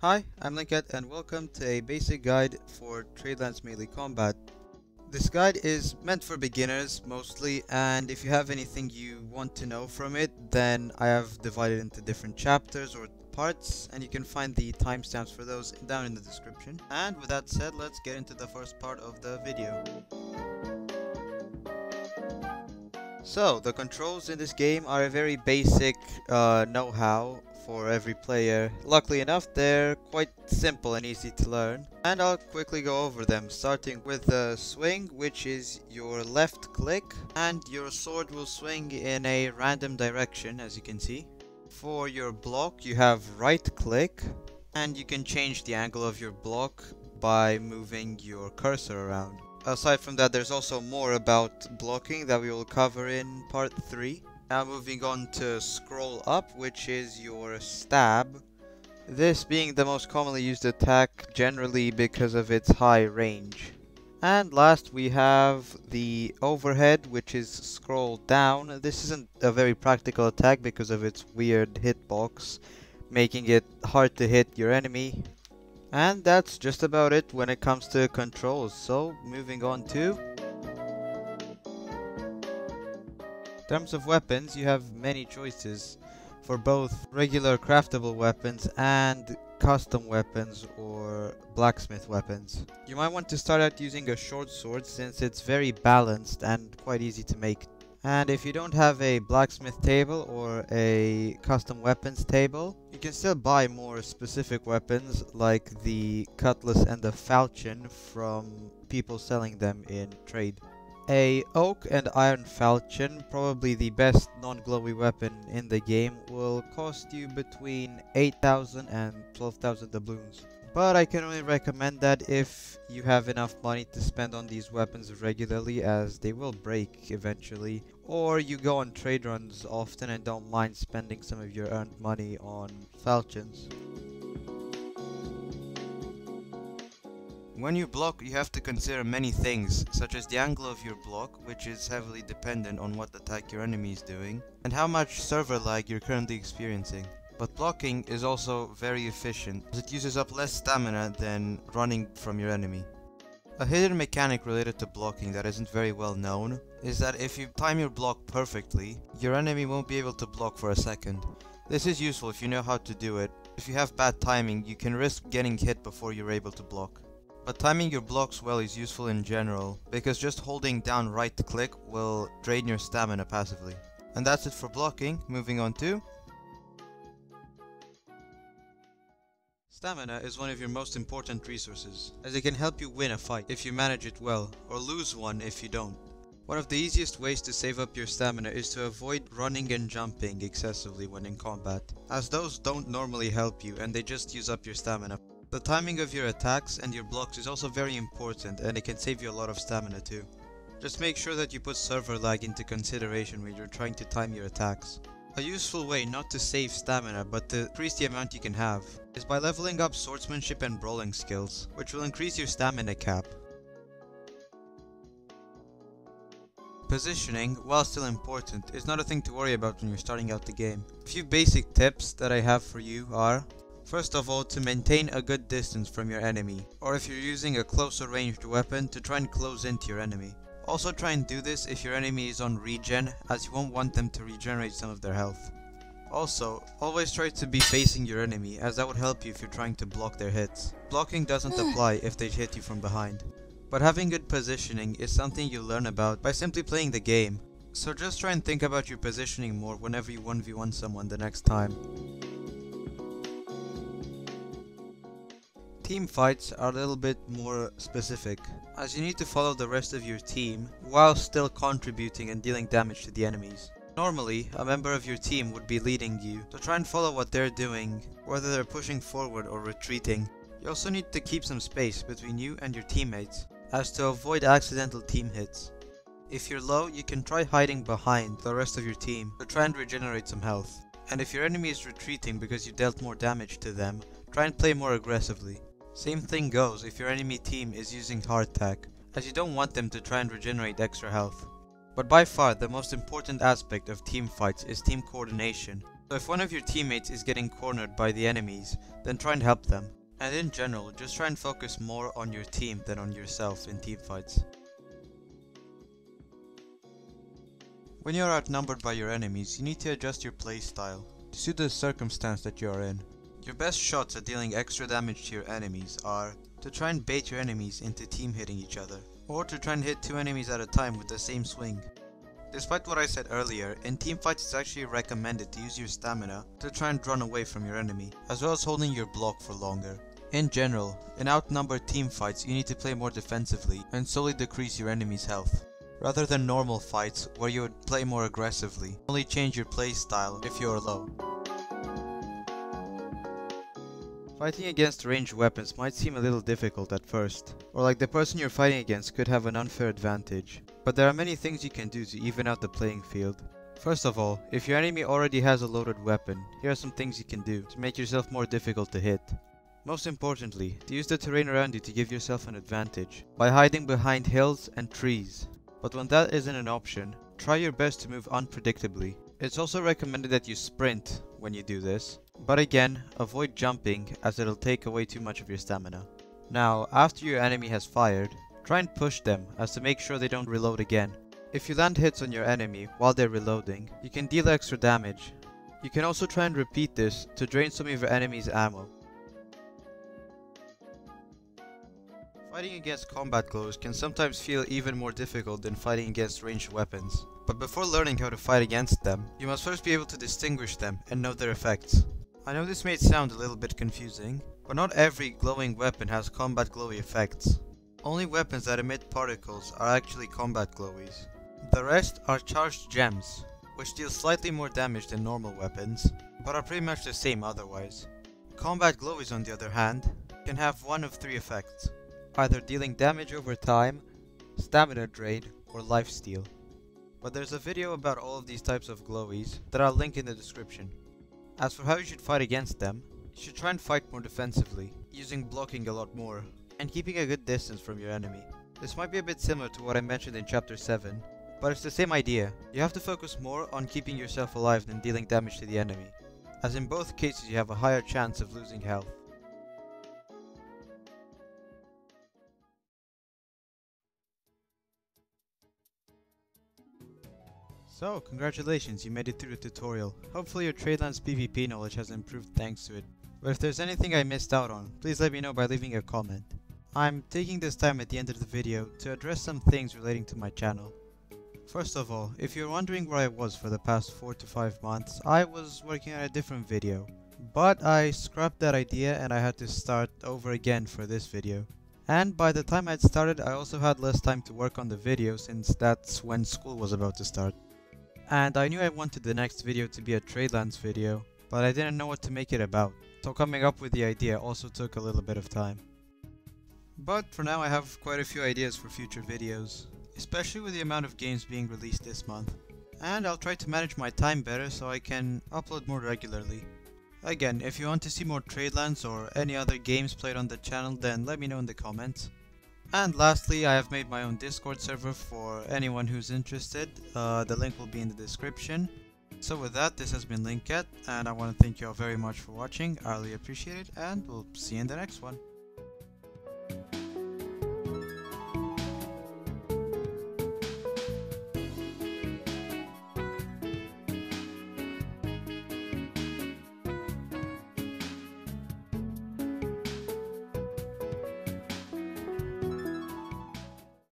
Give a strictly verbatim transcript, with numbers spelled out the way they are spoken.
Hi, I'm Linkat and welcome to a basic guide for Tradelands melee combat. This guide is meant for beginners mostly, and if you have anything you want to know from it, then I have divided into different chapters or parts, and you can find the timestamps for those down in the description. And with that said, let's get into the first part of the video. So, the controls in this game are a very basic uh, know-how for every player. Luckily enough, they're quite simple and easy to learn. And I'll quickly go over them, starting with the swing, which is your left click, and your sword will swing in a random direction, as you can see. For your block, you have right click, and you can change the angle of your block by moving your cursor around. Aside from that, there's also more about blocking that we will cover in part three. Now moving on to scroll up, which is your stab. This being the most commonly used attack generally because of its high range. And last we have the overhead, which is scroll down. This isn't a very practical attack because of its weird hitbox, making it hard to hit your enemy. And that's just about it when it comes to controls, so moving on to... In terms of weapons, you have many choices for both regular craftable weapons and custom weapons or blacksmith weapons. You might want to start out using a short sword since it's very balanced and quite easy to make. And if you don't have a blacksmith table or a custom weapons table, you can still buy more specific weapons like the cutlass and the falchion from people selling them in trade. A oak and iron falchion, probably the best non-glowy weapon in the game, will cost you between eight thousand and twelve thousand doubloons. But I can only recommend that if you have enough money to spend on these weapons regularly, as they will break eventually, or you go on trade runs often and don't mind spending some of your earned money on falchions. When you block, you have to consider many things, such as the angle of your block, which is heavily dependent on what attack your enemy is doing, and how much server lag you're currently experiencing. But blocking is also very efficient, as it uses up less stamina than running from your enemy. A hidden mechanic related to blocking that isn't very well known is that if you time your block perfectly, your enemy won't be able to block for a second. This is useful if you know how to do it. If you have bad timing, you can risk getting hit before you're able to block. But timing your blocks well is useful in general, because just holding down right click will drain your stamina passively. And that's it for blocking. Moving on to... Stamina is one of your most important resources, as it can help you win a fight if you manage it well, or lose one if you don't. One of the easiest ways to save up your stamina is to avoid running and jumping excessively when in combat, as those don't normally help you and they just use up your stamina. The timing of your attacks and your blocks is also very important, and it can save you a lot of stamina too. Just make sure that you put server lag into consideration when you're trying to time your attacks. A useful way not to save stamina but to increase the amount you can have is by leveling up swordsmanship and brawling skills, which will increase your stamina cap. Positioning, while still important, is not a thing to worry about when you're starting out the game. A few basic tips that I have for you are, first of all, to maintain a good distance from your enemy, or if you're using a closer ranged weapon, to try and close into your enemy. Also try and do this if your enemy is on regen, as you won't want them to regenerate some of their health. Also, always try to be facing your enemy, as that would help you if you're trying to block their hits. Blocking doesn't apply if they hit you from behind. But having good positioning is something you learn about by simply playing the game. So just try and think about your positioning more whenever you one v one someone the next time. Team fights are a little bit more specific, as you need to follow the rest of your team while still contributing and dealing damage to the enemies. Normally, a member of your team would be leading you, so try and follow what they're doing, whether they're pushing forward or retreating. You also need to keep some space between you and your teammates, as to avoid accidental team hits. If you're low, you can try hiding behind the rest of your team, so try and regenerate some health. And if your enemy is retreating because you dealt more damage to them, try and play more aggressively. Same thing goes if your enemy team is using hardtack, as you don't want them to try and regenerate extra health. But by far the most important aspect of team fights is team coordination, So if one of your teammates is getting cornered by the enemies, then try and help them. And in general, just try and focus more on your team than on yourself in teamfights. When you are outnumbered by your enemies, you need to adjust your playstyle to suit the circumstance that you are in. Your best shots at dealing extra damage to your enemies are to try and bait your enemies into team hitting each other, or to try and hit two enemies at a time with the same swing. Despite what I said earlier, in teamfights it's actually recommended to use your stamina to try and run away from your enemy, as well as holding your block for longer. In general, in outnumbered teamfights you need to play more defensively and slowly decrease your enemy's health, rather than normal fights where you would play more aggressively. Only change your play style if you are low. Fighting against ranged weapons might seem a little difficult at first, or like the person you're fighting against could have an unfair advantage, but there are many things you can do to even out the playing field. First of all, if your enemy already has a loaded weapon, here are some things you can do to make yourself more difficult to hit. Most importantly, to use the terrain around you to give yourself an advantage, by hiding behind hills and trees. But when that isn't an option, try your best to move unpredictably. It's also recommended that you sprint when you do this, but again, avoid jumping as it'll take away too much of your stamina. Now, after your enemy has fired, try and push them as to make sure they don't reload again. If you land hits on your enemy while they're reloading, you can deal extra damage. You can also try and repeat this to drain some of your enemy's ammo. Fighting against combat glows can sometimes feel even more difficult than fighting against ranged weapons. But before learning how to fight against them, you must first be able to distinguish them and know their effects. I know this may sound a little bit confusing, but not every glowing weapon has combat glowy effects. Only weapons that emit particles are actually combat glowies. The rest are charged gems, which deal slightly more damage than normal weapons, but are pretty much the same otherwise. Combat glowies, on the other hand, can have one of three effects: either dealing damage over time, stamina drain, or lifesteal. But there's a video about all of these types of glowies that I'll link in the description. As for how you should fight against them, you should try and fight more defensively, using blocking a lot more, and keeping a good distance from your enemy. This might be a bit similar to what I mentioned in chapter seven, but it's the same idea. You have to focus more on keeping yourself alive than dealing damage to the enemy, as in both cases you have a higher chance of losing health. So, congratulations, you made it through the tutorial. Hopefully your Tradelands PvP knowledge has improved thanks to it. But if there's anything I missed out on, please let me know by leaving a comment. I'm taking this time at the end of the video to address some things relating to my channel. First of all, if you're wondering where I was for the past four to five months, I was working on a different video. But I scrapped that idea and I had to start over again for this video. And by the time I'd started, I also had less time to work on the video since that's when school was about to start. And I knew I wanted the next video to be a Tradelands video, but I didn't know what to make it about, so coming up with the idea also took a little bit of time. But for now I have quite a few ideas for future videos, especially with the amount of games being released this month. And I'll try to manage my time better so I can upload more regularly. Again, if you want to see more Tradelands or any other games played on the channel, then let me know in the comments. And lastly, I have made my own Discord server for anyone who's interested. Uh, the link will be in the description. So with that, this has been Linkat, and I want to thank you all very much for watching. I really appreciate it, and we'll see you in the next one.